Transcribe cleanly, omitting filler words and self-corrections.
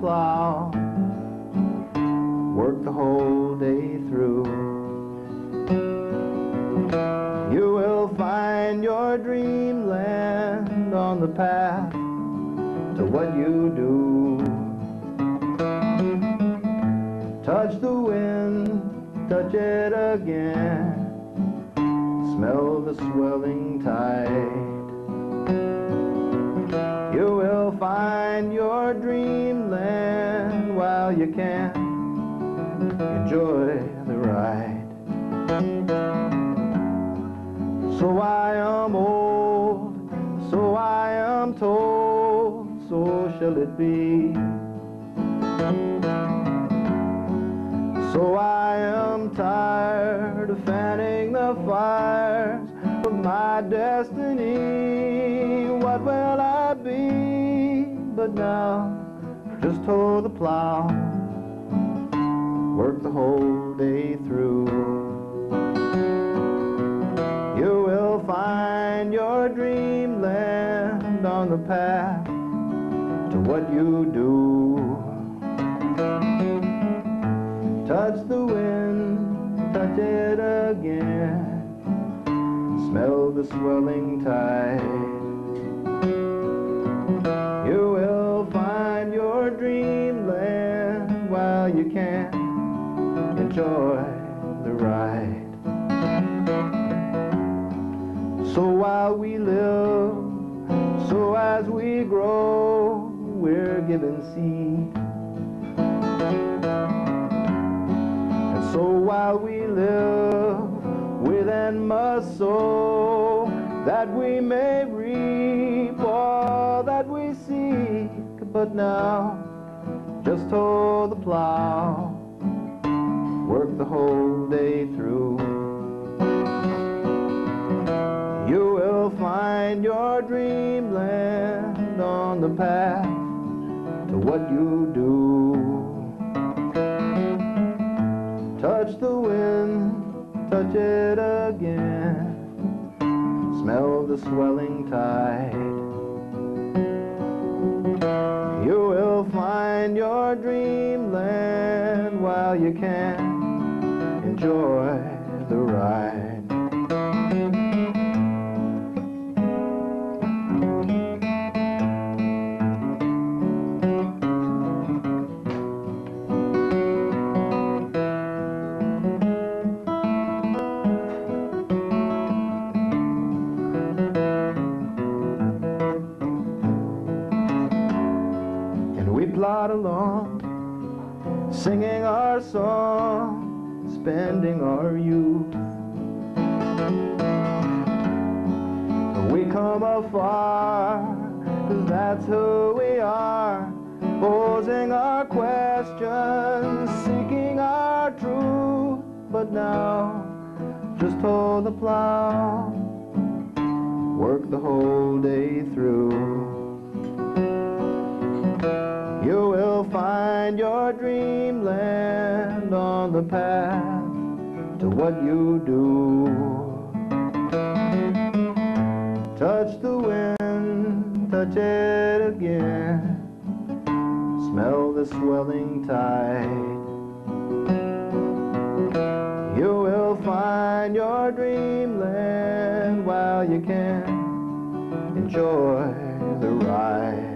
plow, work the whole day through. You will find your dreamland on the path to what you do. Touch the wind, touch it again, smell the swelling tide. You will find your dreamland while you can. Enjoy the ride. So I am old, so I am told, so shall it be. So I am tired of fanning the fires of my destiny. What will I be but now? Just hold the plow, work the whole day through. You will find your dreamland on the path to what you do. Touch the wind, touch it again, smell the swelling tide. You will find your dreamland while you can. Enjoy the ride. So while we live, so as we grow, we're given seed. So while we live, we then must sow, that we may reap all that we seek. But now, just hold the plow, work the whole day through. You will find your dreamland on the path to what you do. Touch the wind, touch it again, smell the swelling tide. You will find your dreamland while you can. Enjoy the ride. Plod along, singing our song, spending our youth. We come afar, 'cause that's who we are, posing our questions, seeking our truth. But now, just hold the plow, work the whole day through. You will find your dreamland on the path to what you do. Touch the wind, touch it again, smell the swelling tide. You will find your dreamland while you can. Enjoy the ride.